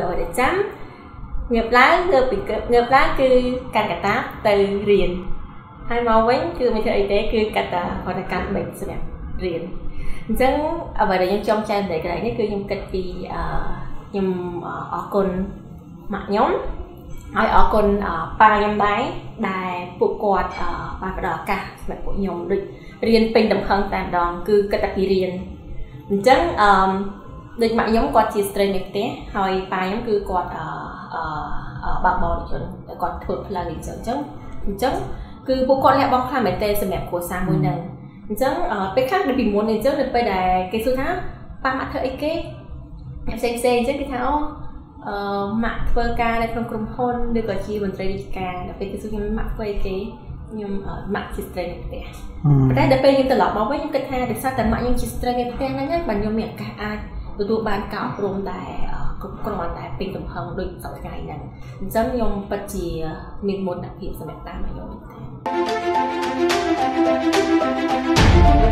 Ở để chăm nghiệp lá được bị nghiệp lá cứ cản cả tá từ riền hai màu vén cứ mình thấy thế cứ cả tá hoặc là cản bệnh sẹo riền chứ ở vậy là trong trang để cái này cứ những cái gì những ở con mặt nhóm hay ở con ba nhóm đáy đài phụ quạt ba cái đỏ cả mẹ phụ nhóm được riền pin đồng khăn tàn đòn cứ cái đặc gì riền chứ địch mạng nhóm quạt chia sẻ nghiệp té hồi vài nhóm cứ quạt ở bạc bò để cho quạt thuộc là để chống cứ bố con lại bong khai mấy tê xem đẹp của sang môi nền chống cái khác để bình muốn này chống được bây đài cái số tháng ba mặt thợ cái em xem cái tháo mạng vơ ca đây không cùng hôn được gọi chi mình chơi đi ca là cái số những mạng vơi cái nhưng mạng chia sẻ nghiệp té cái để bây những tờ lọ bóng với những cái thang để sao tận mạng những chia sẻ nghiệp té nó nhất bằng nhiều miệng cả ai tụi tôi ban cạo rôm tại cũng còn tại pin tầm hơn được sáu ngày này giống như một chỉ miền môn đặc biệt của Việt Nam mà